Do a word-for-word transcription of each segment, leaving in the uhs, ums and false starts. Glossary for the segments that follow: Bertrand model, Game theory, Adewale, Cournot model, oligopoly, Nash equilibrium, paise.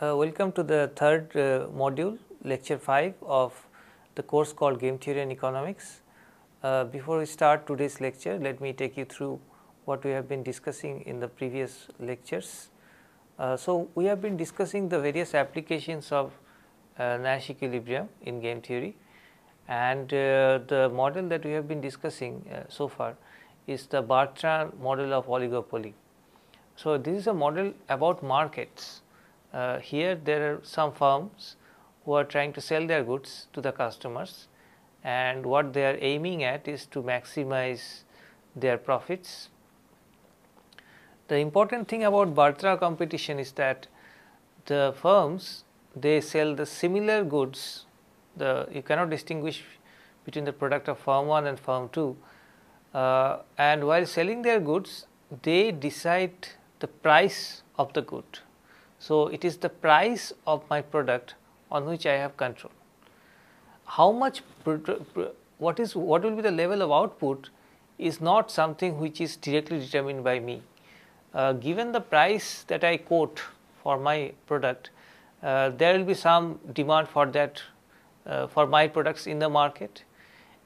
Uh, welcome to the third uh, module, lecture five of the course called Game Theory and Economics. Uh, before we start today's lecture, let me take you through what we have been discussing in the previous lectures. Uh, so, we have been discussing the various applications of uh, Nash equilibrium in game theory, and uh, the model that we have been discussing uh, so far is the Bertrand model of oligopoly. So, this is a model about markets. Uh, here there are some firms who are trying to sell their goods to the customers, and what they are aiming at is to maximize their profits. The important thing about Bertrand competition is that the firms, they sell the similar goods. The you cannot distinguish between the product of firm one and firm two, uh, and while selling their goods they decide the price of the good. So, it is the price of my product on which I have control. How much, what is, what will be the level of output is not something which is directly determined by me. Uh, given the price that I quote for my product, uh, there will be some demand for that, uh, for my products in the market,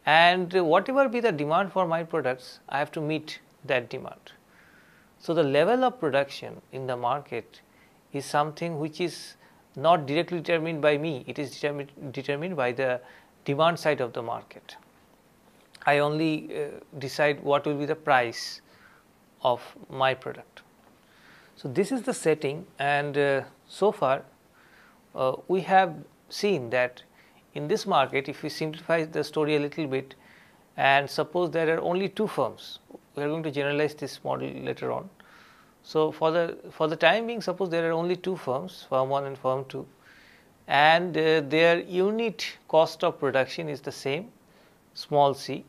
and whatever be the demand for my products, I have to meet that demand. So, the level of production in the market is something which is not directly determined by me, it is determined, determined by the demand side of the market. I only uh, decide what will be the price of my product. So, this is the setting, and uh, so far uh, we have seen that in this market, if we simplify the story a little bit and suppose there are only two firms, we are going to generalize this model later on. So, for the for the time being, suppose there are only two firms, firm one and firm two, and uh, their unit cost of production is the same, small c,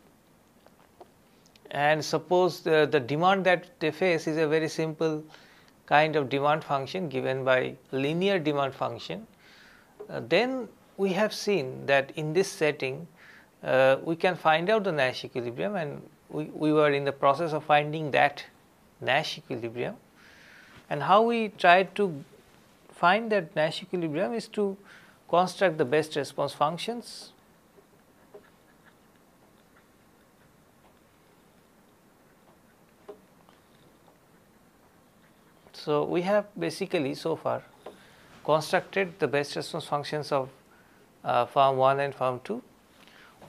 and suppose the, the demand that they face is a very simple kind of demand function given by linear demand function, uh, then we have seen that in this setting uh, we can find out the Nash equilibrium, and we, we were in the process of finding that Nash equilibrium. And how we try to find that Nash equilibrium is to construct the best response functions, so we have basically so far constructed the best response functions of uh, firm one and firm two.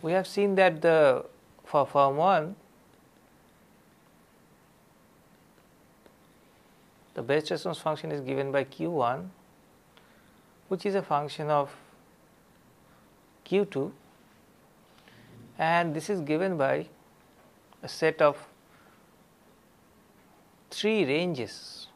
We have seen that the for firm one the best response function is given by Q one, which is a function of Q two, and this is given by a set of three ranges.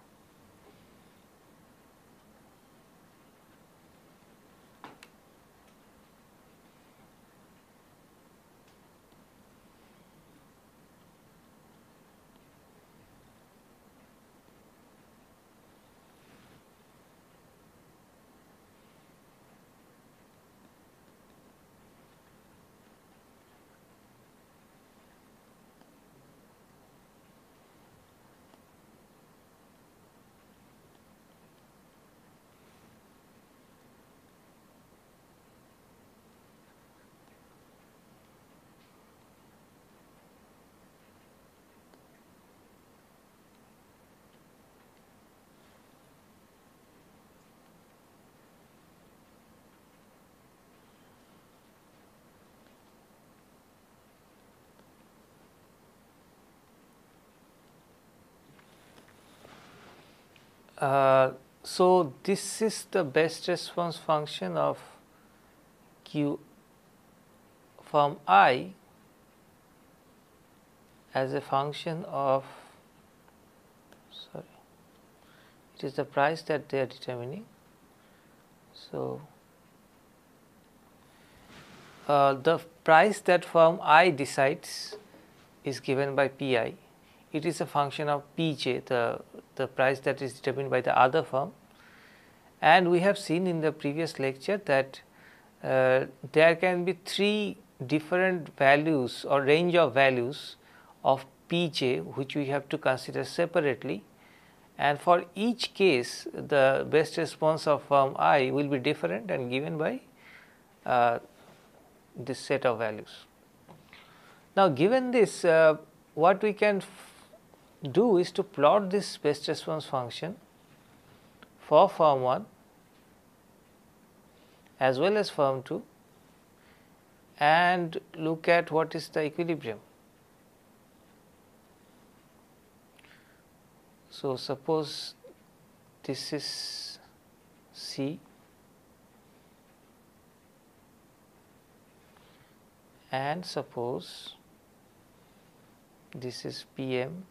Uh, so, this is the best response function of Q firm I as a function of it is the price that they are determining. So, uh, the price that firm I decides is given by P I. It is a function of P J, the, the price that is determined by the other firm. And we have seen in the previous lecture that uh, there can be three different values or range of values of P J, which we have to consider separately, and for each case the best response of firm I will be different and given by uh, this set of values. Now, given this, uh, what we can do is to plot this best response function for firm one as well as firm two and look at what is the equilibrium. So, suppose this is C and suppose this is P M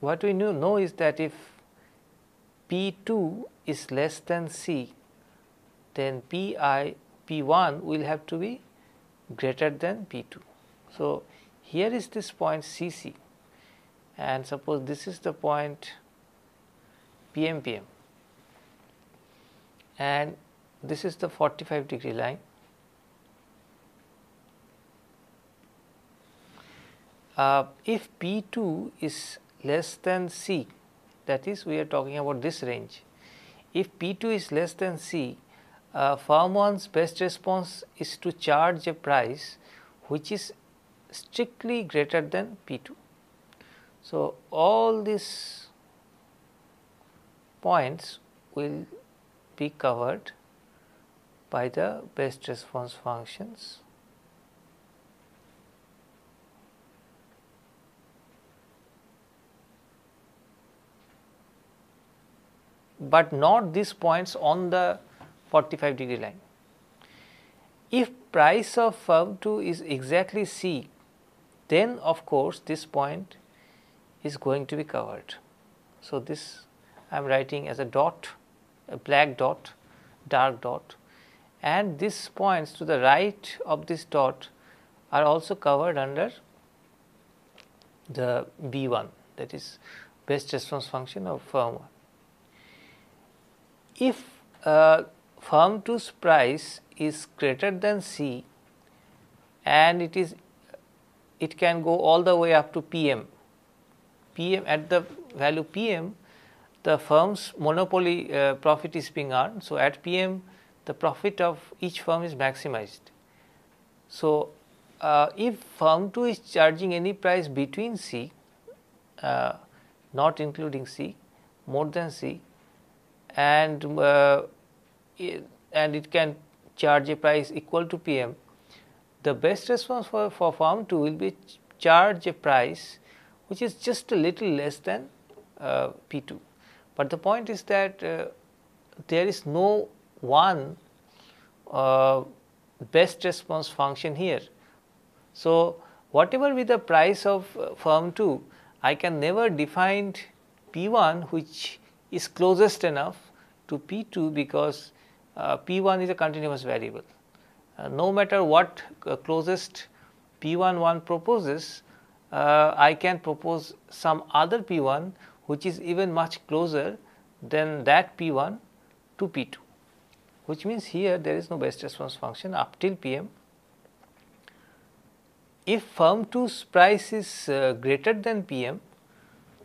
What we know is that if P two is less than C, then P I P one will have to be greater than P two. So, here is this point C C, and suppose this is the point P M P M, and this is the forty-five degree line. Uh, if P two is less than C, that is, we are talking about this range. If P two is less than C, Uh, firm one's best response is to charge a price which is strictly greater than P two. So, all these points will be covered by the best response functions. But not these points on the forty-five degree line. If price of firm two is exactly C, then of course this point is going to be covered. So, this I am writing as a dot, a black dot, dark dot, and these points to the right of this dot are also covered under the B one, that is best response function of firm one. If uh, firm two's price is greater than C and it is it can go all the way up to P M. P M at the value P M, the firm's monopoly uh, profit is being earned. So, at P M the profit of each firm is maximized. So, uh, if firm two is charging any price between C, uh, not including C, more than C, and uh, and it can charge a price equal to P M, the best response for, for firm two will be ch charge a price which is just a little less than uh, P two. But the point is that uh, there is no one uh, best response function here. So, whatever be the price of uh, firm two, I can never define P one which is closest enough to P two, because Uh, P one is a continuous variable. Uh, no matter what uh, closest P one one proposes, uh, I can propose some other P one which is even much closer than that P one to P two, which means here there is no best response function up till P M. If firm two's price is uh, greater than P M,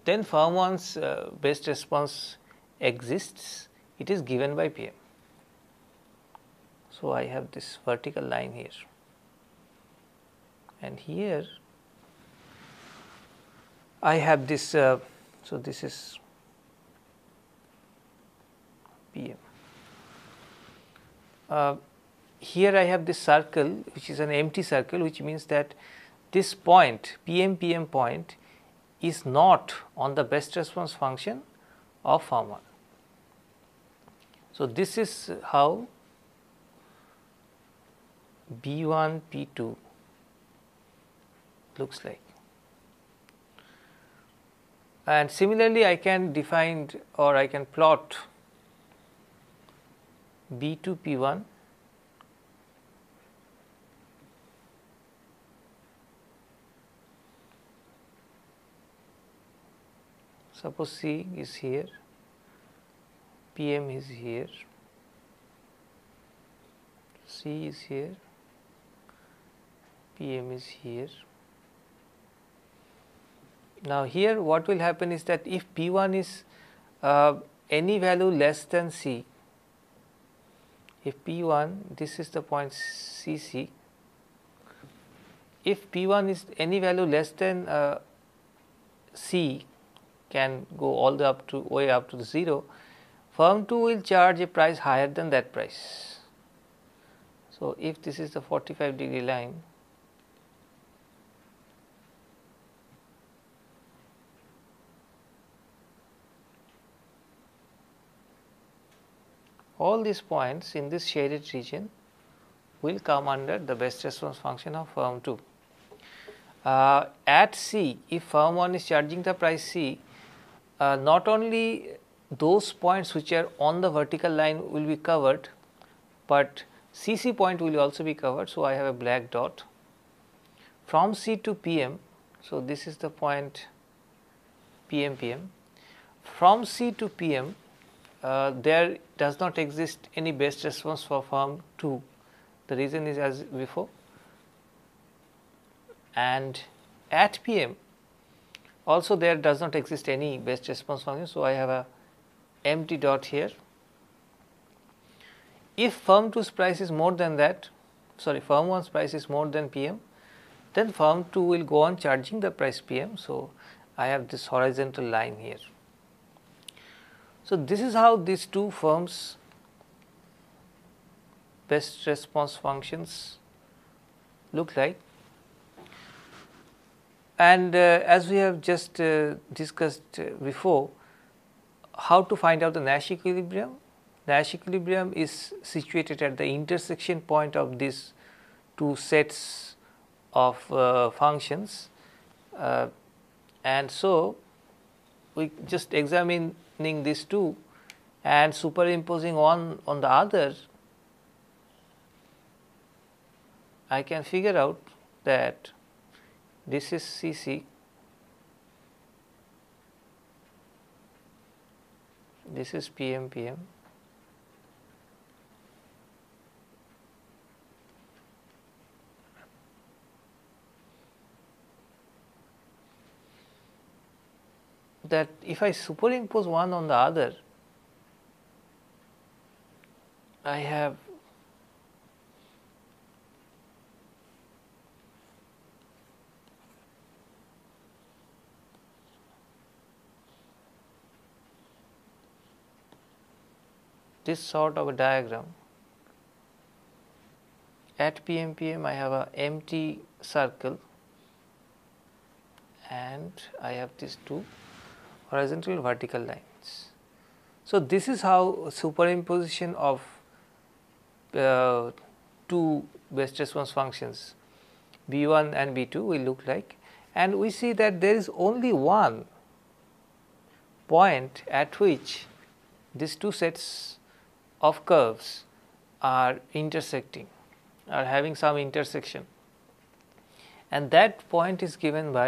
then firm one's uh, best response exists, it is given by P M. So, I have this vertical line here, and here I have this, uh, so this is P M. Uh, here I have this circle which is an empty circle, which means that this point P M P M point is not on the best response function of firm one. So, this is how B one P two looks like. And similarly, I can define or I can plot B two P one suppose C is here, P M is here, C is here, P M is here. Now, here what will happen is that if P one is uh, any value less than C, if P one, this is the point C C, if P one is any value less than uh, C, can go all the up to way up to the zero, firm two will charge a price higher than that price. So, if this is the forty-five degree line, all these points in this shaded region will come under the best response function of firm two. Uh, at C, if firm one is charging the price C, uh, not only those points which are on the vertical line will be covered, but C C point will also be covered. So, I have a black dot from C to P M. So, this is the point P M P M. From C to P M, Uh, there does not exist any best response for firm two. The reason is as before. And at P M also there does not exist any best response function. So, I have a empty dot here. If firm two's price is more than that, sorry, firm one's price is more than P M, then firm two will go on charging the price P M. So, I have this horizontal line here. So, this is how these two firms' best response functions look like. And uh, as we have just uh, discussed uh, before, how to find out the Nash equilibrium? Nash equilibrium is situated at the intersection point of these two sets of uh, functions. Uh, and so, we just examine these two and superimposing one on the other, I can figure out that this is C C, this is P M P M, that if I superimpose one on the other, I have this sort of a diagram. At P M P M, I have an empty circle and I have these two horizontal vertical lines. So, this is how superimposition of uh, two best response functions B one and B two will look like, and we see that there is only one point at which these two sets of curves are intersecting, are having some intersection, and that point is given by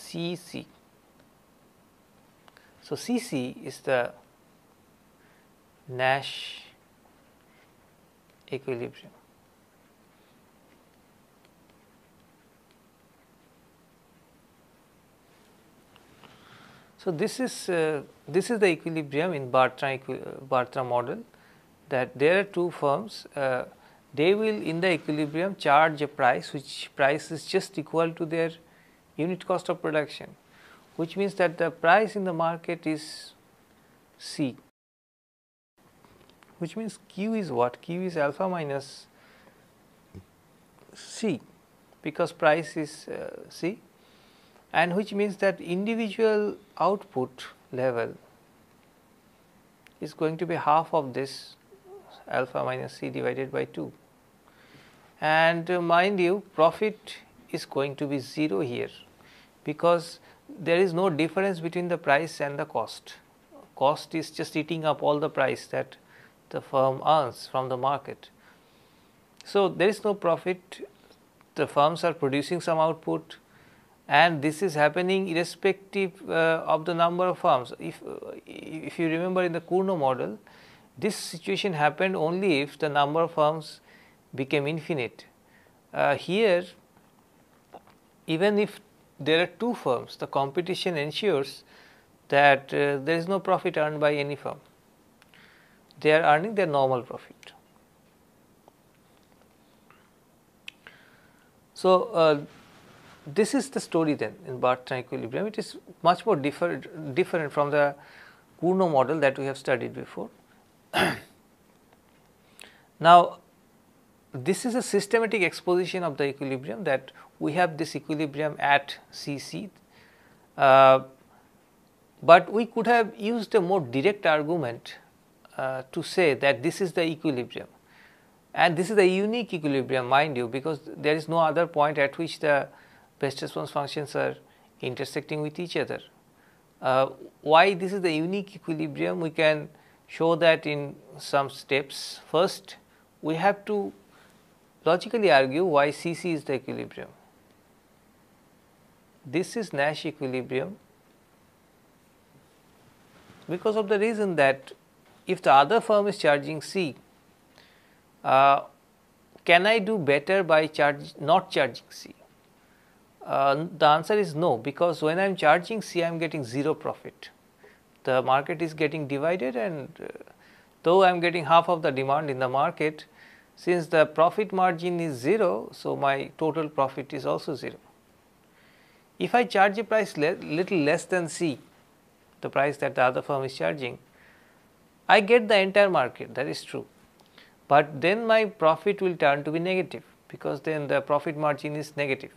C C. So, C C is the Nash equilibrium. So, this is uh, this is the equilibrium in Bertrand Bertrand model, that there are two firms, uh, they will in the equilibrium charge a price which price is just equal to their unit cost of production, which means that the price in the market is C, which means Q is what? Q is alpha minus C, because price is uh, C, and which means that individual output level is going to be half of this alpha minus C divided by two. And uh, mind you, profit is going to be zero here, because there is no difference between the price and the cost. Cost is just eating up all the price that the firm earns from the market. So there is no profit, the firms are producing some output, and this is happening irrespective uh, of the number of firms. If, uh, if you remember in the Cournot model, this situation happened only if the number of firms became infinite. Uh, here, even if there are two firms, the competition ensures that uh, there is no profit earned by any firm. They are earning their normal profit. So, uh, this is the story then in Bertrand equilibrium. It is much more different, different from the Cournot model that we have studied before. Now, this is a systematic exposition of the equilibrium, that we have this equilibrium at C C, uh, but we could have used a more direct argument uh, to say that this is the equilibrium, and this is the unique equilibrium, mind you, because there is no other point at which the best response functions are intersecting with each other. Uh, why this is the unique equilibrium, we can show that in some steps. First, we have to logically argue why C C is the equilibrium. This is Nash equilibrium because of the reason that if the other firm is charging C, uh, can I do better by charge, not charging C? Uh, the answer is no, because when I am charging C, I am getting zero profit. The market is getting divided, and uh, though I am getting half of the demand in the market, since the profit margin is zero, so my total profit is also zero. If I charge a price le little less than C, the price that the other firm is charging, I get the entire market, that is true, but then my profit will turn to be negative, because then the profit margin is negative.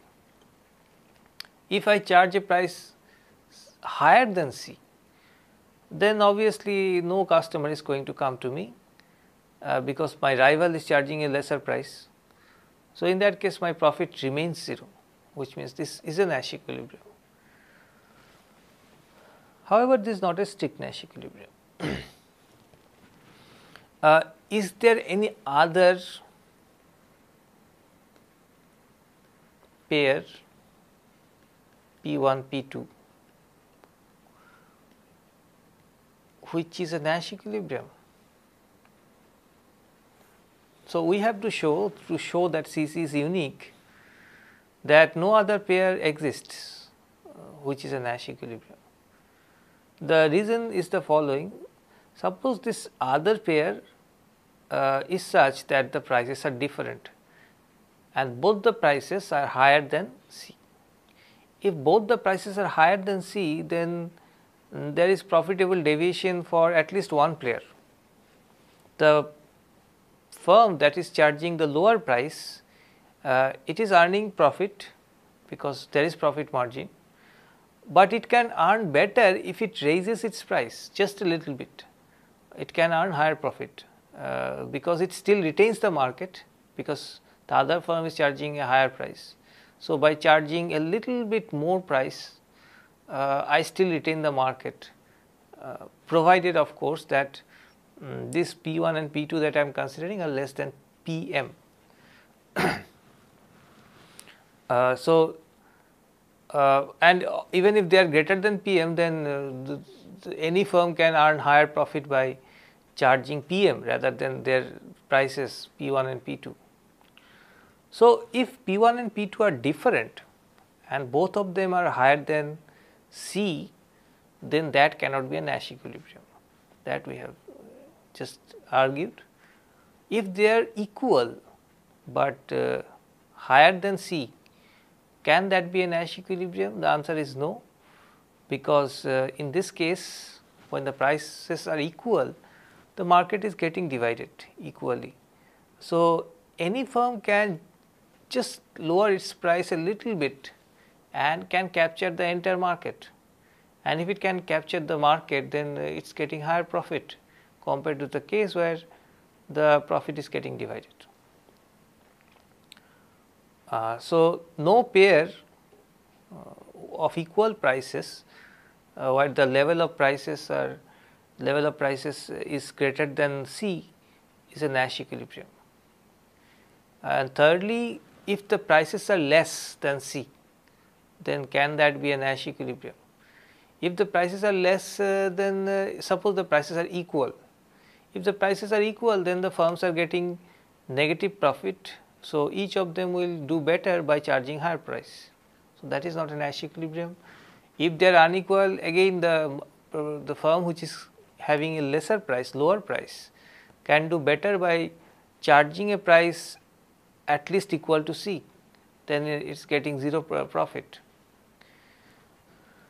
If I charge a price higher than C, then obviously no customer is going to come to me, uh, because my rival is charging a lesser price. So, in that case my profit remains zero, which means this is a Nash equilibrium. However, this is not a strict Nash equilibrium. uh, is there any other pair P one, P two? Which is a Nash equilibrium. So, we have to show, to show that C C is unique, that no other pair exists uh, which is a Nash equilibrium. The reason is the following: suppose this other pair uh, is such that the prices are different and both the prices are higher than C. If both the prices are higher than C, then there is profitable deviation for at least one player. The firm that is charging the lower price, uh, it is earning profit because there is profit margin, but it can earn better if it raises its price just a little bit. It can earn higher profit uh, because it still retains the market, because the other firm is charging a higher price. So, by charging a little bit more price, Uh, I still retain the market, uh, provided of course that um, this P one and P two that I am considering are less than P M. uh, so, uh, and even if they are greater than P M, then uh, the, the any firm can earn higher profit by charging P M rather than their prices P one and P two. So, if P one and P two are different and both of them are higher than C, then that cannot be a Nash equilibrium, that we have just argued. If they are equal but uh, higher than C, can that be a Nash equilibrium? The answer is no, because uh, in this case when the prices are equal, the market is getting divided equally. So, any firm can just lower its price a little bit and can capture the entire market, and if it can capture the market, then it is getting higher profit compared to the case where the profit is getting divided. Uh, so, no pair uh, of equal prices, uh, where the level of prices are level of prices is greater than C, is a Nash equilibrium. And thirdly, if the prices are less than C, then can that be a Nash equilibrium? If the prices are less uh, than, uh, suppose the prices are equal, if the prices are equal, then the firms are getting negative profit. So, each of them will do better by charging higher price. So, that is not a Nash equilibrium. If they are unequal, again the, uh, the firm which is having a lesser price, lower price, can do better by charging a price at least equal to C, then it is getting zero profit.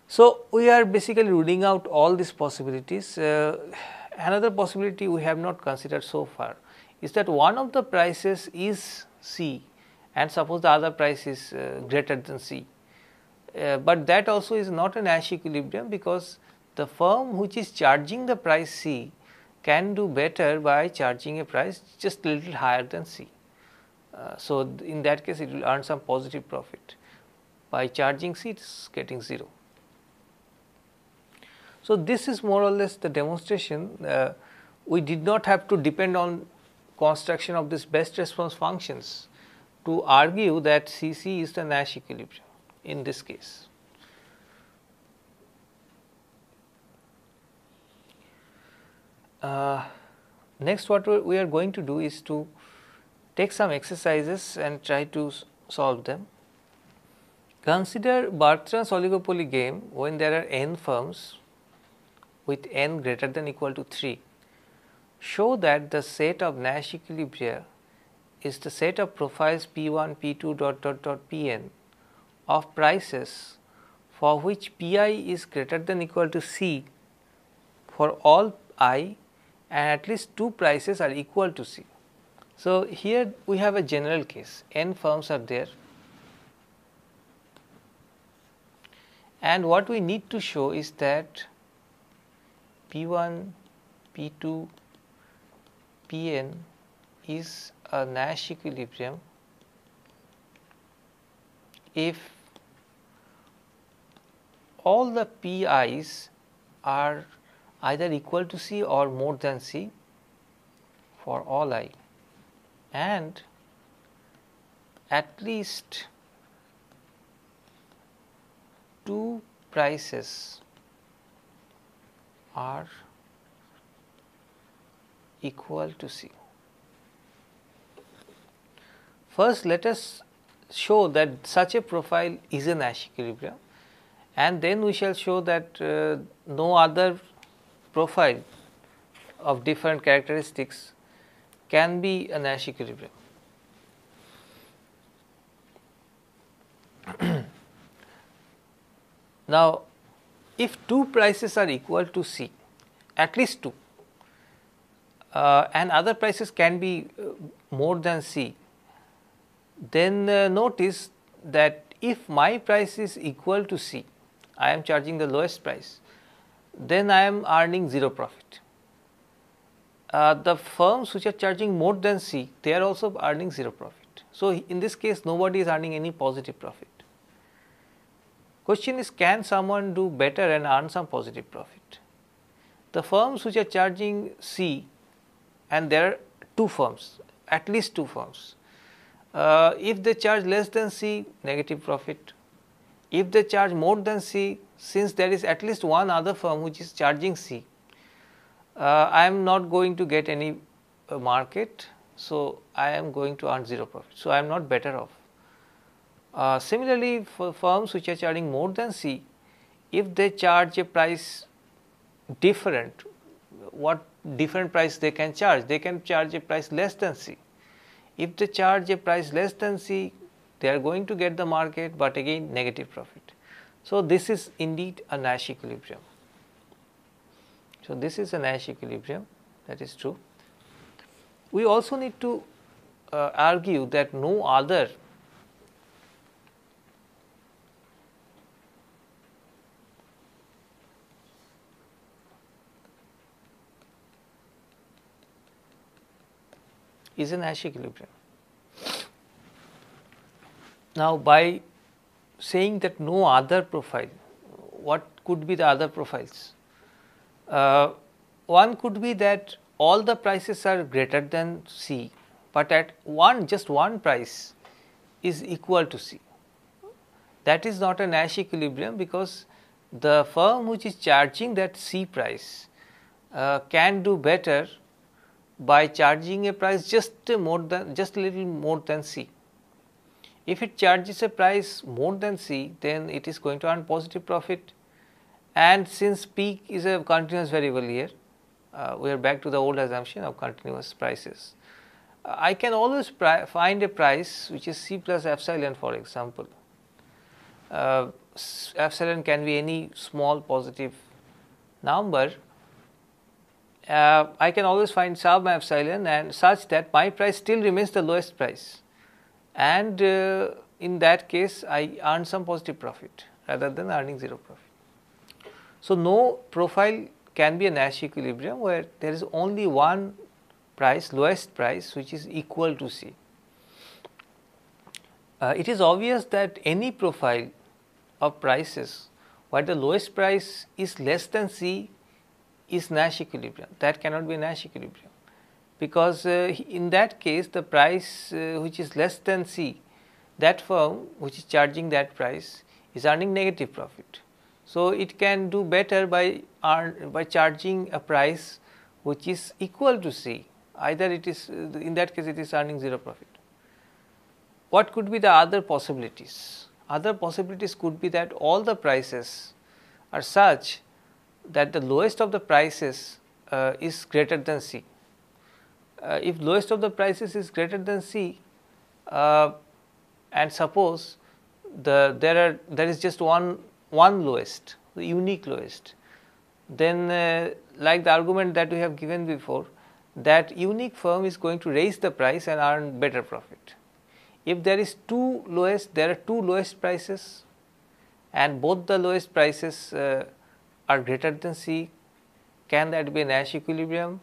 So, we are basically ruling out all these possibilities. Uh, another possibility we have not considered so far is that one of the prices is C and suppose the other price is uh, greater than C, uh, but that also is not a Nash equilibrium, because the firm which is charging the price C can do better by charging a price just little higher than C. Uh, so, th in that case it will earn some positive profit. By charging C, it is getting zero. So, this is more or less the demonstration. Uh, we did not have to depend on construction of this best response functions to argue that C C is the Nash equilibrium in this case. Uh, next, what we are going to do is to take some exercises and try to solve them. Consider Bertrand's oligopoly game when there are n firms with n greater than equal to three. Show that the set of Nash equilibria is the set of profiles P one, P two dot dot dot Pn of prices for which Pi is greater than equal to C for all I, and at least two prices are equal to C. So, here we have a general case, n firms are there, and what we need to show is that P one, P two, Pn is a Nash equilibrium if all the Pi's are either equal to C or more than C for all I, and at least two prices are equal to C. First, let us show that such a profile is a Nash equilibrium, and then we shall show that uh, no other profile of different characteristics can be a Nash equilibrium. Now, if two prices are equal to C, at least two, uh, and other prices can be uh, more than C, then uh, notice that if my price is equal to C, I am charging the lowest price, then I am earning zero profit. Uh, the firms which are charging more than C, they are also earning zero profit. So, in this case nobody is earning any positive profit. Question is, can someone do better and earn some positive profit? The firms which are charging C, and there are two firms, at least two firms, uh, if they charge less than C, negative profit. If they charge more than C, since there is at least one other firm which is charging C, Uh, I am not going to get any uh, market, so I am going to earn zero profit. So, I am not better off. Uh, similarly, for firms which are charging more than C, if they charge a price different, what different price they can charge? They can charge a price less than C. If they charge a price less than C, they are going to get the market, but again negative profit. So, this is indeed a Nash equilibrium. So, this is a Nash equilibrium, that is true. We also need to uh, argue that no other is a Nash equilibrium. Now, by saying that no other profile, what could be the other profiles? Uh, one could be that all the prices are greater than C, but at one, just one price is equal to C. That is not a Nash equilibrium, because the firm which is charging that C price uh, can do better by charging a price just more than, just little more than C. If it charges a price more than C, then it is going to earn positive profit, and since P is a continuous variable here, uh, we are back to the old assumption of continuous prices. Uh, I can always find a price which is C plus epsilon, for example. Uh, epsilon can be any small positive number. Uh, I can always find sub epsilon, and such that my price still remains the lowest price, and uh, in that case I earn some positive profit rather than earning zero profit. So, no profile can be a Nash equilibrium where there is only one price, lowest price, which is equal to C. Uh, it is obvious that any profile of prices where the lowest price is less than C is Nash equilibrium. That cannot be a Nash equilibrium, because uh, in that case the price uh, which is less than C, that firm which is charging that price is earning negative profit. So, it can do better by, earn, by charging a price which is equal to C, either it is, in that case it is earning zero profit. What could be the other possibilities? Other possibilities could be that all the prices are such that the lowest of the prices uh, is greater than C. Uh, if lowest of the prices is greater than C, uh, and suppose the, there are there is just one one lowest, the unique lowest, then uh, like the argument that we have given before, that unique firm is going to raise the price and earn better profit. If there is two lowest, there are two lowest prices, and both the lowest prices uh, are greater than C, can that be a Nash equilibrium?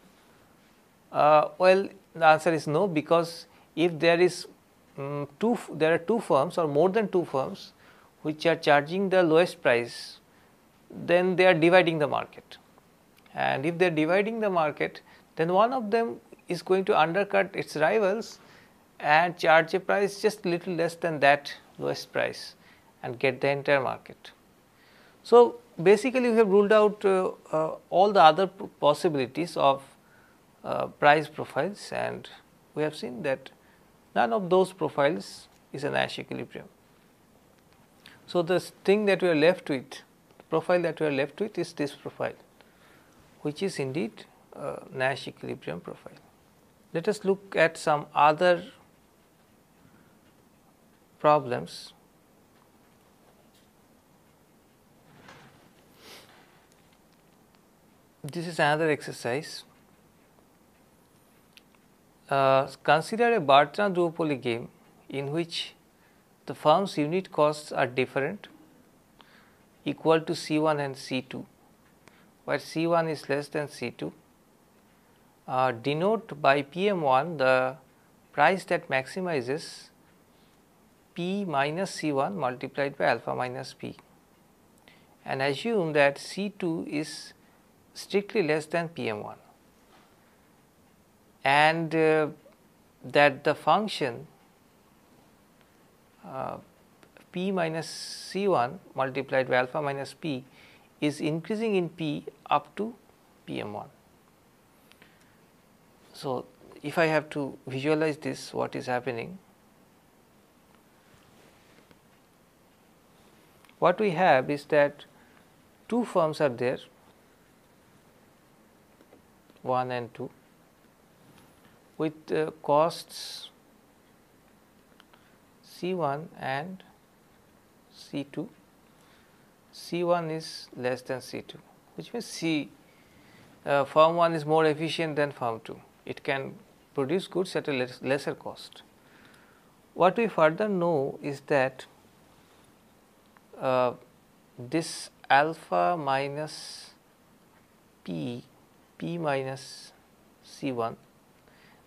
Uh, well, the answer is no, because if there is um, two, there are two firms or more than two firms which are charging the lowest price, then they are dividing the market, and if they are dividing the market, then one of them is going to undercut its rivals and charge a price just little less than that lowest price and get the entire market. So, basically we have ruled out uh, uh, all the other possibilities of uh, price profiles, and we have seen that none of those profiles is a Nash equilibrium. So, the thing that we are left with, the profile that we are left with is this profile, which is indeed a Nash equilibrium profile. Let us look at some other problems. This is another exercise. Uh, consider a Bertrand duopoly game in which the firm's unit costs are different, equal to C one and C two, where C one is less than C two. Uh, denote by P M one the price that maximizes P minus C one multiplied by alpha minus P, and assume that C two is strictly less than P M one, and uh, that the function uh, P minus C one multiplied by alpha minus P is increasing in P up to P M one. So, if I have to visualize this, what is happening? What we have is that two firms are there, one and two, with uh, costs C one and C two. C one is less than C two, which means C uh, firm one is more efficient than firm two. It can produce goods at a less, lesser cost. What we further know is that uh, this alpha minus P, P minus C one,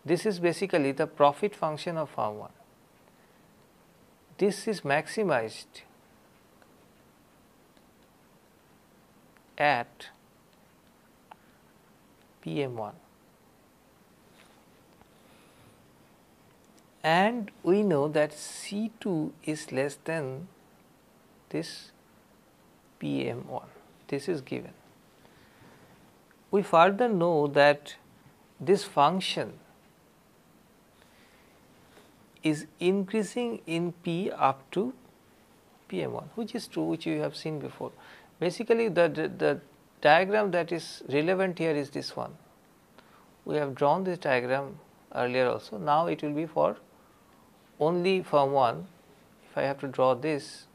this is basically the profit function of firm one. this is maximized at P M one, and we know that C two is less than this P M one. This is given. We further know that this function is increasing in P up to P M one, which is true, which you have seen before. Basically, the, the, the diagram that is relevant here is this one. We have drawn this diagram earlier also. Now it will be for only firm one. If I have to draw this,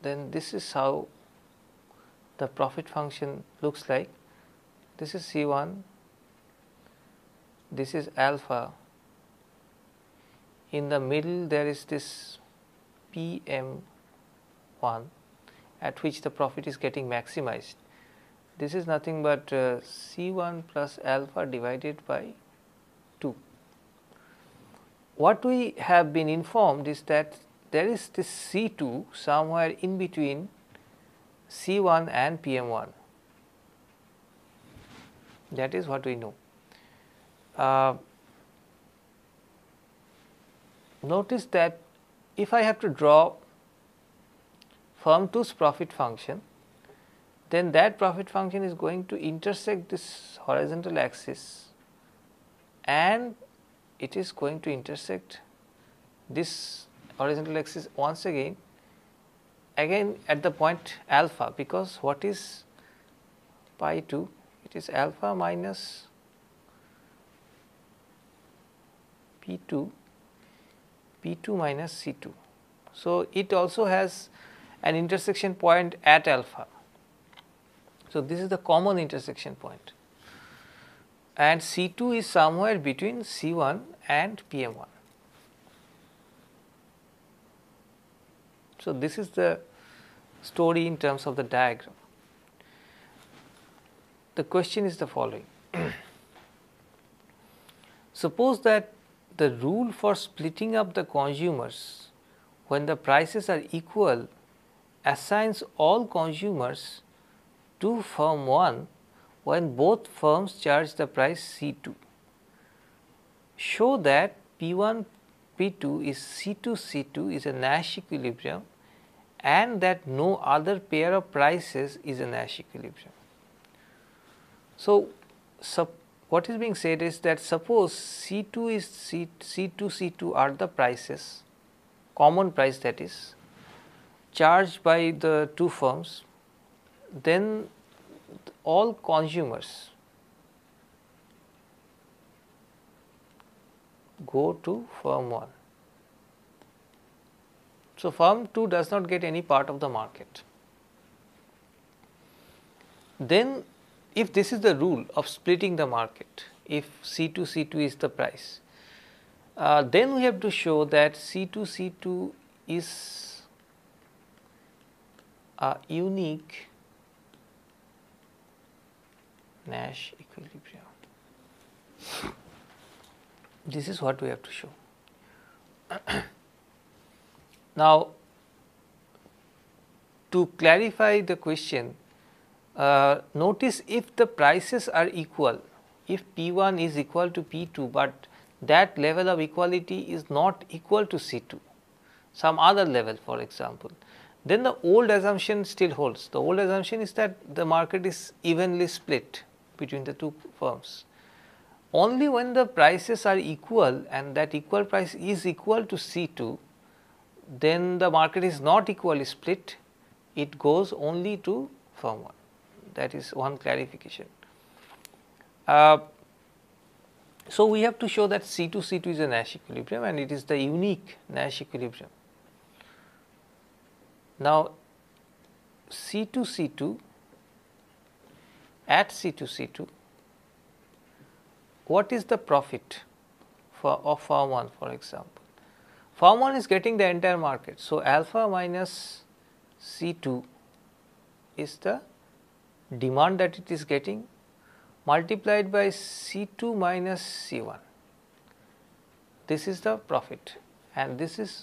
then this is how the profit function looks like. This is C one, this is alpha, in the middle there is this P M one at which the profit is getting maximized. This is nothing but uh, C one plus alpha divided by two. What we have been informed is that there is this C two somewhere in between C one and P M one. That is what we know. Uh, notice that if I have to draw firm two's profit function, then that profit function is going to intersect this horizontal axis, and it is going to intersect this horizontal axis once again, again at the point alpha, because what is pi two? It is alpha minus P two, P two minus C two. So it also has an intersection point at alpha. So this is the common intersection point, and C two is somewhere between C one and P M one. So this is the story in terms of the diagram. The question is the following. Suppose that the rule for splitting up the consumers when the prices are equal assigns all consumers to firm one when both firms charge the price C two. Show that P one, P two is C two, C two is a Nash equilibrium, and that no other pair of prices is a Nash equilibrium. So, what is being said is that suppose C two is C, C2, C2 are the prices, common price that is, charged by the two firms, then all consumers go to firm one. So, firm two does not get any part of the market. Then, if this is the rule of splitting the market, if C two, C two is the price, uh, then we have to show that C two, C two is a unique Nash equilibrium. This is what we have to show. Now, to clarify the question, uh, notice if the prices are equal, if P one is equal to P two, but that level of equality is not equal to C two, some other level for example, then the old assumption still holds. The old assumption is that the market is evenly split between the two firms. Only when the prices are equal and that equal price is equal to C two, then the market is not equally split, it goes only to firm one. That is one clarification. Uh, so, we have to show that C two, C two is a Nash equilibrium, and it is the unique Nash equilibrium. Now, C two, C two, at C two, C two, what is the profit for, of firm one for example? Firm one is getting the entire market. So, alpha minus C two is the demand that it is getting, multiplied by C two minus C one. This is the profit and this is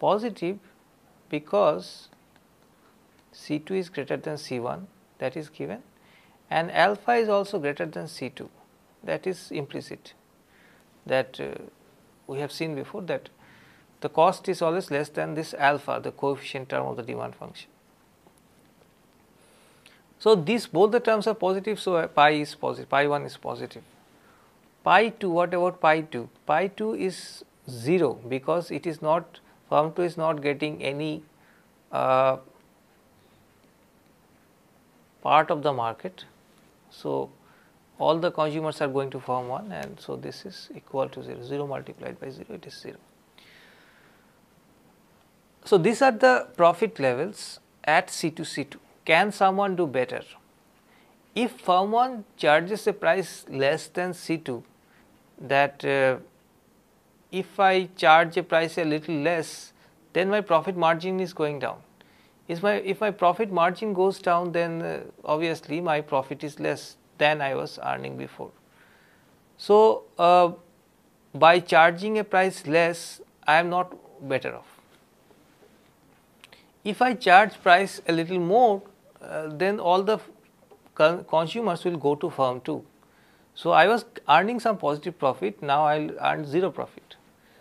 positive because C two is greater than C one, that is given, and alpha is also greater than C two, that is implicit, that uh, we have seen before that the cost is always less than this alpha, the coefficient term of the demand function. So, these both the terms are positive, so pi is positive, pi one is positive. Pi two, what about pi two? Pi two is zero because it is not, firm two is not getting any uh, part of the market. So, all the consumers are going to firm one, and so this is equal to zero, zero multiplied by zero, it is zero. So, these are the profit levels at C two C two. Can someone do better? If firm one charges a price less than C two, that uh, if I charge a price a little less, then my profit margin is going down. Is my, if my profit margin goes down, then uh, obviously my profit is less than I was earning before. So, uh, by charging a price less, I am not better off. If I charge price a little more, uh, then all the con consumers will go to firm two. So, I was earning some positive profit, now I will earn zero profit.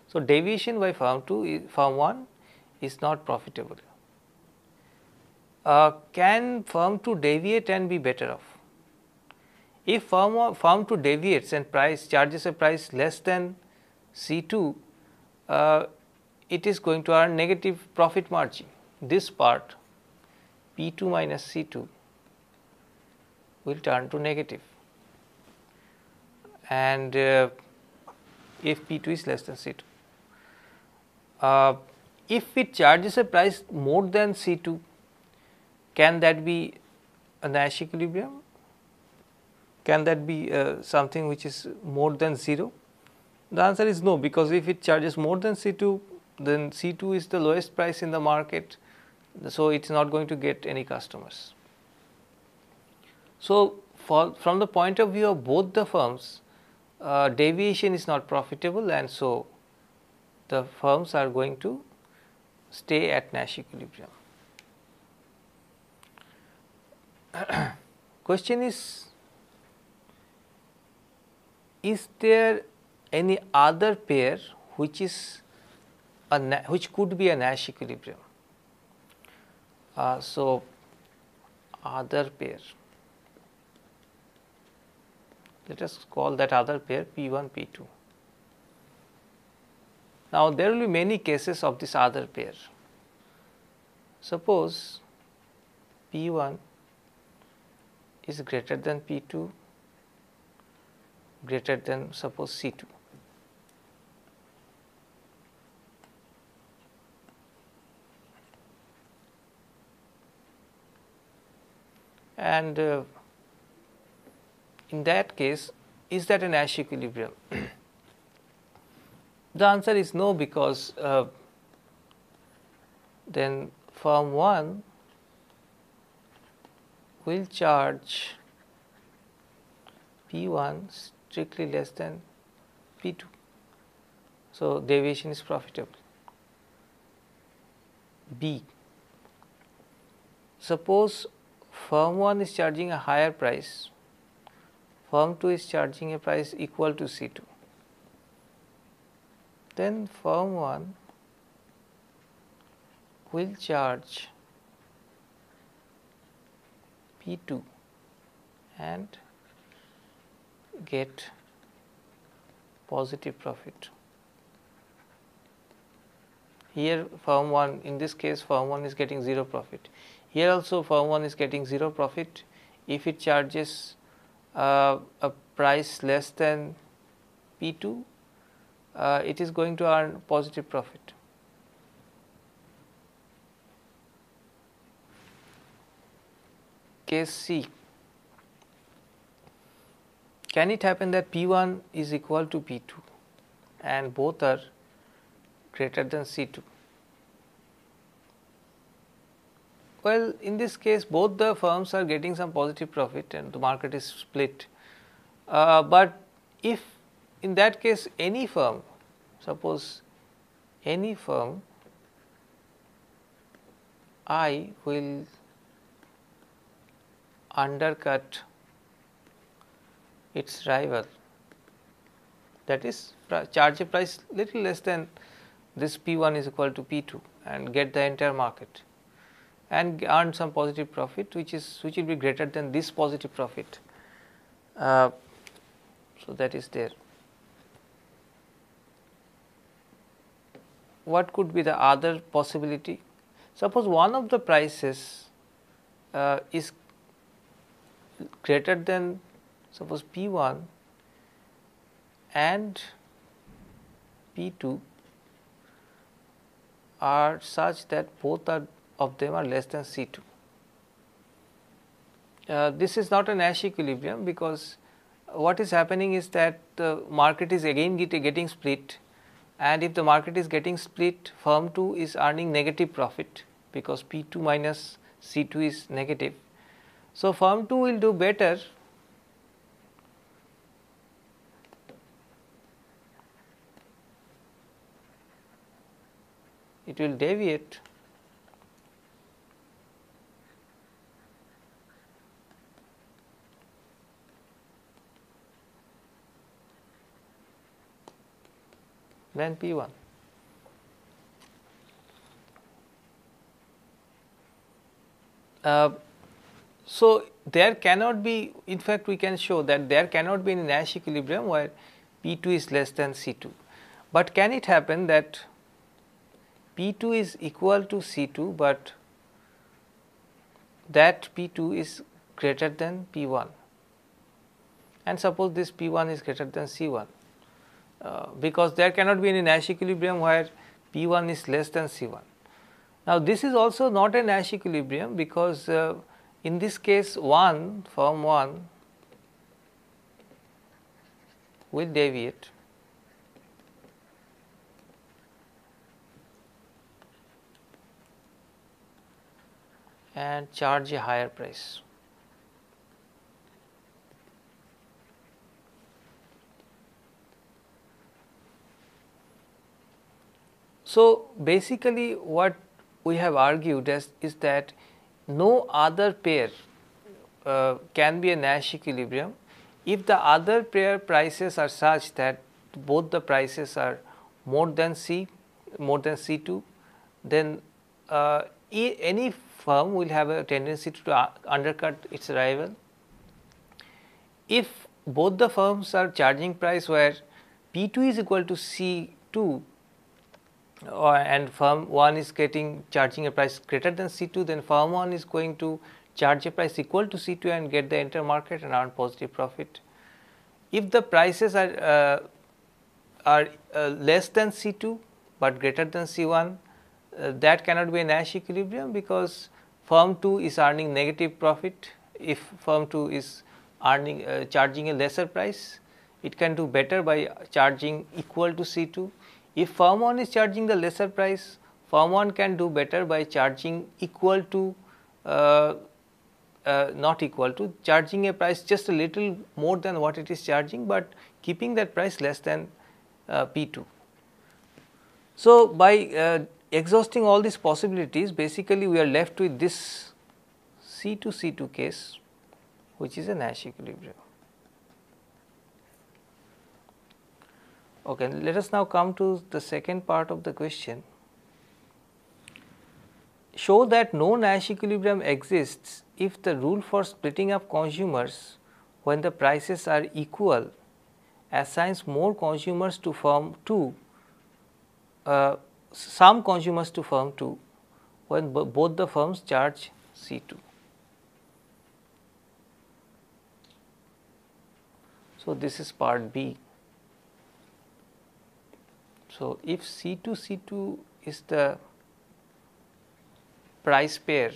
So, deviation by firm two, firm one is not profitable. Uh, can firm two deviate and be better off? If firm two deviates and price charges a price less than C two, uh, it is going to earn negative profit margin. This part P two minus C two will turn to negative, and uh, if P two is less than C two. Uh, if it charges a price more than C two, can that be a Nash equilibrium? Can that be uh, something which is more than zero? The answer is no, because if it charges more than C two, then C two is the lowest price in the market. So, it is not going to get any customers. So, for, from the point of view of both the firms, uh, deviation is not profitable, and so the firms are going to stay at Nash equilibrium. Question is, is there any other pair which is a which could be a Nash equilibrium? Uh, so, other pair, let us call that other pair P one P two. Now, there will be many cases of this other pair. Suppose P one is greater than P two, greater than suppose C two. And uh, in that case, is that a Nash equilibrium? The answer is no, because uh, then firm one will charge P one strictly less than P two. So, deviation is profitable. B. Suppose firm one is charging a higher price, firm two is charging a price equal to C two. Then firm one will charge P two and get positive profit. Here firm one, in this case firm one is getting zero profit. Here also firm one is getting zero profit if it charges uh, a price less than P two, uh, it is going to earn positive profit. Case C, can it happen that P one is equal to P two and both are greater than C two? Well, in this case both the firms are getting some positive profit and the market is split, uh, but if in that case any firm, suppose any firm, I will undercut its rival, that is charge a price little less than this P one is equal to P two and get the entire market and earn some positive profit which is which will be greater than this positive profit. Uh, so, that is there. What could be the other possibility? Suppose one of the prices uh, is greater than suppose P one and P two are such that both are of them are less than C two. Uh, this is not a Nash equilibrium, because what is happening is that the market is again get, getting split, and if the market is getting split, firm two is earning negative profit because P two minus C two is negative. So, firm two will do better it will deviate than P one. Uh, so, there cannot be, in fact we can show that there cannot be any Nash equilibrium where P two is less than C two, but can it happen that P two is equal to C two, but that P two is greater than P one, and suppose this P one is greater than C one, uh, because there cannot be any Nash equilibrium where P one is less than C one. Now, this is also not a Nash equilibrium, because uh, in this case one, firm one will deviate and charge a higher price. So, basically what we have argued is, is that no other pair uh, can be a Nash equilibrium if the other pair prices are such that both the prices are more than C, more than C two, then uh, any firm will have a tendency to undercut its rival. If both the firms are charging price where P two is equal to C two or and firm one is getting charging a price greater than C two, then firm one is going to charge a price equal to C two and get the entire market and earn positive profit. If the prices are uh, are uh, less than C two but greater than C one, Uh, that cannot be a Nash equilibrium, because firm two is earning negative profit. If firm two is earning uh, charging a lesser price, it can do better by charging equal to C two. If firm one is charging the lesser price, firm one can do better by charging equal to uh, uh, not equal to charging a price just a little more than what it is charging, but keeping that price less than uh, P two. So, by uh, exhausting all these possibilities, basically we are left with this C two C two case, which is a Nash equilibrium. Okay, let us now come to the second part of the question. Show that no Nash equilibrium exists if the rule for splitting up consumers when the prices are equal assigns more consumers to firm two. Uh, some consumers to firm two when both the firms charge C two. So, this is part B. So, if C two C two is the price pair,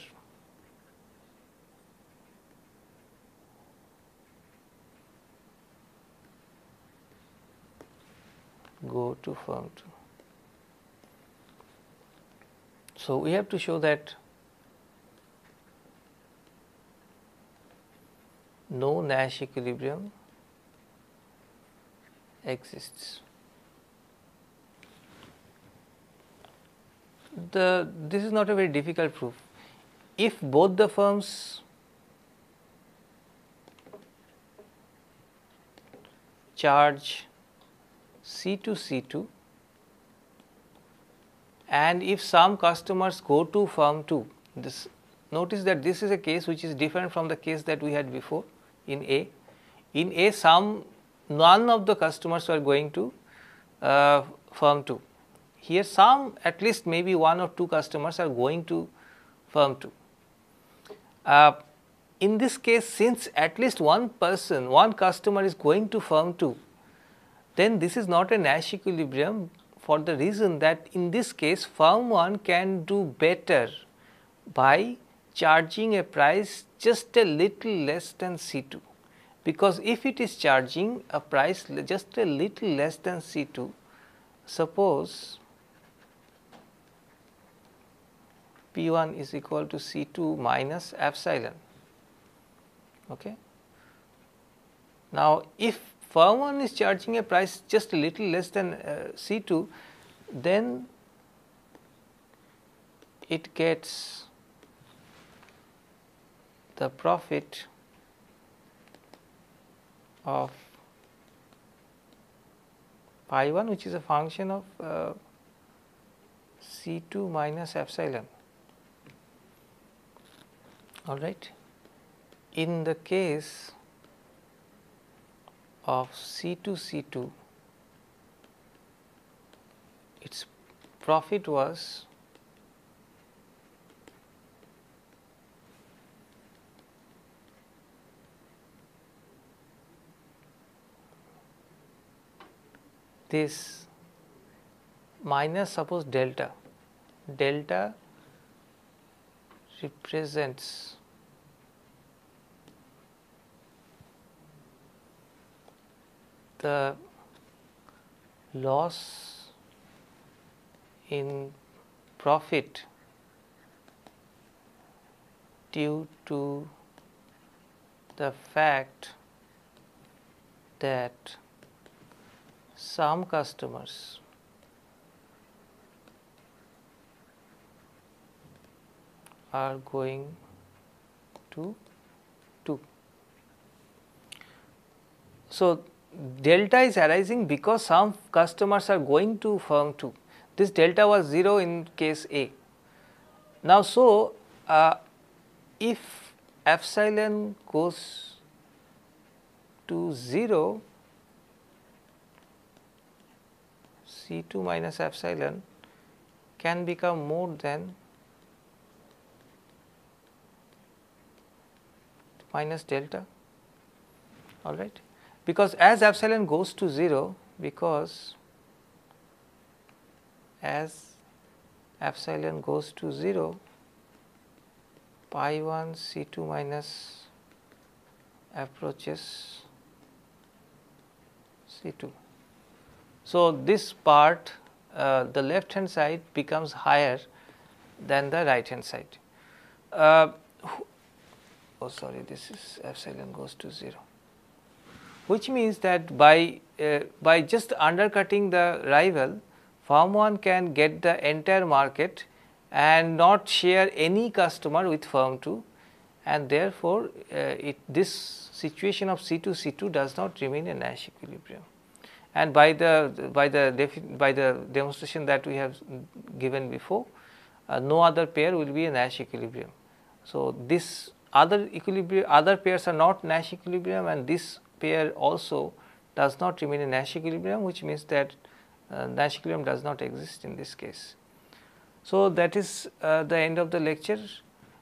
go to firm two. So, we have to show that no Nash equilibrium exists. the this is not a very difficult proof. If both the firms charge C two C two and if some customers go to firm two, this, notice that this is a case which is different from the case that we had before in A. In A, some none of the customers were going to uh, firm two. Here some, at least maybe one or two customers are going to firm two. Uh, in this case, since at least one person, one customer is going to firm two, then this is not a Nash equilibrium, for the reason that in this case firm one can do better by charging a price just a little less than C two, because if it is charging a price just a little less than C two, suppose P one is equal to C two minus epsilon. Okay. Now, if firm one is charging a price just a little less than uh, C two, then it gets the profit of pi one, which is a function of uh, C two minus epsilon. All right. In the case of C two C two, its profit was this minus, suppose delta, delta represents the loss in profit due to the fact that some customers are going to two. So, delta is arising because some customers are going to firm two. This delta was zero in case A. Now, so uh, if epsilon goes to zero, C two minus epsilon can become more than minus delta, all right. Because as epsilon goes to zero, because as epsilon goes to zero, pi one C two minus approaches C two. So, this part, uh, the left hand side becomes higher than the right hand side. Uh, oh sorry, this is epsilon goes to zero. Which means that by, uh, by just undercutting the rival, firm one can get the entire market and not share any customer with firm two, and therefore, uh, it, this situation of C two C two does not remain a Nash equilibrium. And by the, by the, by the demonstration that we have given before, uh, no other pair will be a Nash equilibrium. So, this other equilibrium, other pairs are not Nash equilibrium, and this pair also does not remain a Nash equilibrium, which means that uh, Nash equilibrium does not exist in this case. So, that is uh, the end of the lecture.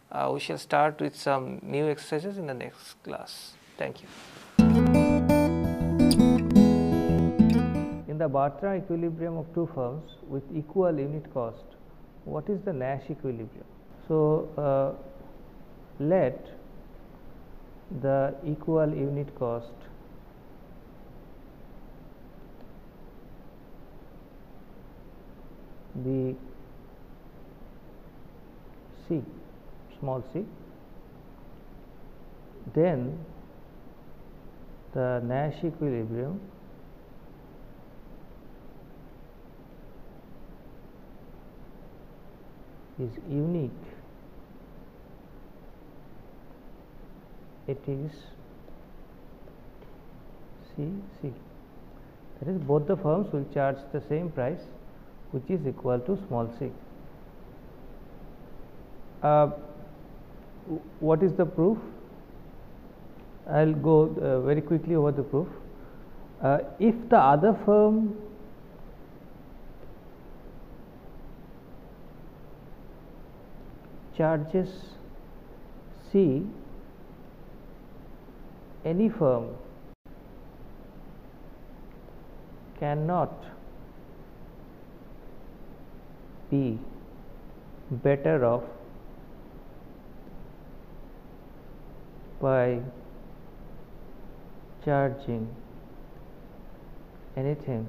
Uh, we shall start with some new exercises in the next class. Thank you. In the Bertrand equilibrium of two firms with equal unit cost, what is the Nash equilibrium? So, uh, let the equal unit cost be C, small c, then the Nash equilibrium is unique, it is C C. That is, both the firms will charge the same price, which is equal to small c. Uh, what is the proof? I will go uh, very quickly over the proof. Uh, if the other firm charges C, any firm cannot be better off by charging anything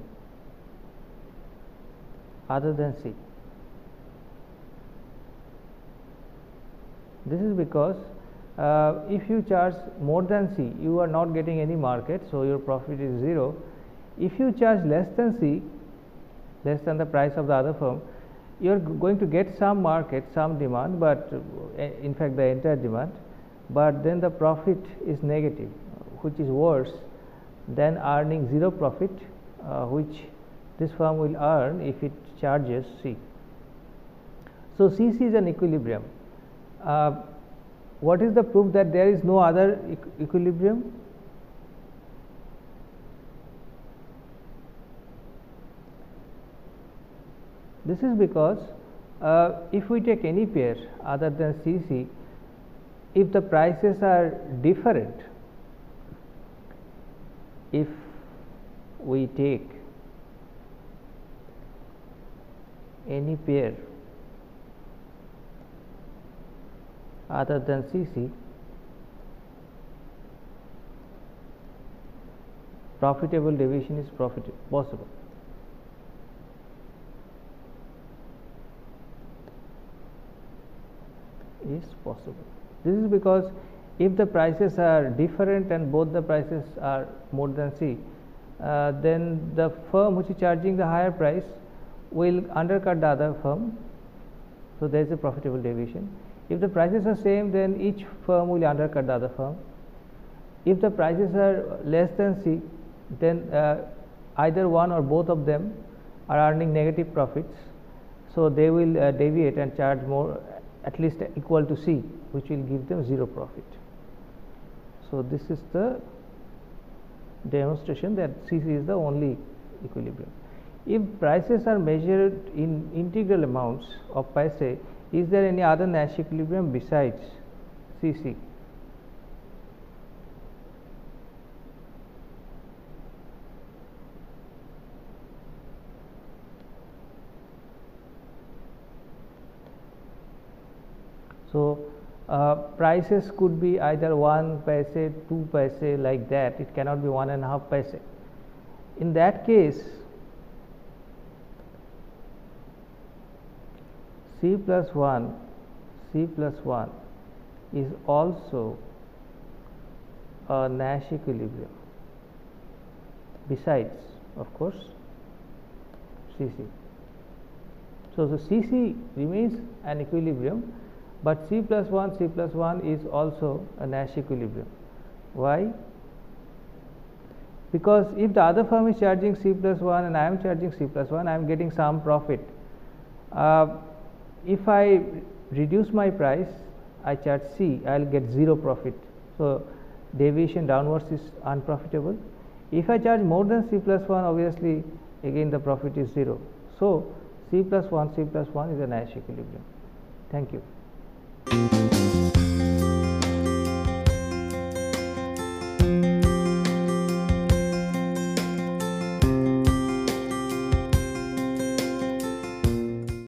other than C. This is because uh, if you charge more than C, you are not getting any market, so your profit is zero. If you charge less than C, less than the price of the other firm, you are going to get some market, some demand, but uh, in fact the entire demand, but then the profit is negative, which is worse than earning zero profit, uh, which this firm will earn if it charges C. So, C C is an equilibrium. Uh, what is the proof that there is no other equ equilibrium? This is because uh, if we take any pair other than C C, if the prices are different, if we take any pair other than C C, profitable division is profit possible. Is possible. This is because if the prices are different and both the prices are more than C, uh, then the firm which is charging the higher price will undercut the other firm. So, there is a profitable deviation. If the prices are same, then each firm will undercut the other firm. If the prices are less than C, then uh, either one or both of them are earning negative profits. So, they will uh, deviate and charge more, at least equal to C, which will give them zero profit. So, this is the demonstration that C C is the only equilibrium. If prices are measured in integral amounts of paise, is there any other Nash equilibrium besides C C? So, uh, prices could be either one paise, two paise, like that. It cannot be one and a half paise. In that case, C plus one, C plus one is also a Nash equilibrium, besides, of course, C C. So, the C C remains an equilibrium, but C plus one, C plus one is also a Nash equilibrium. Why? Because if the other firm is charging C plus one and I am charging C plus one, I am getting some profit. Uh, if I reduce my price, I charge C, I will get zero profit. So, deviation downwards is unprofitable. If I charge more than C plus one, obviously again the profit is zero. So, C plus one, C plus one is a Nash equilibrium. Thank you. Thank you.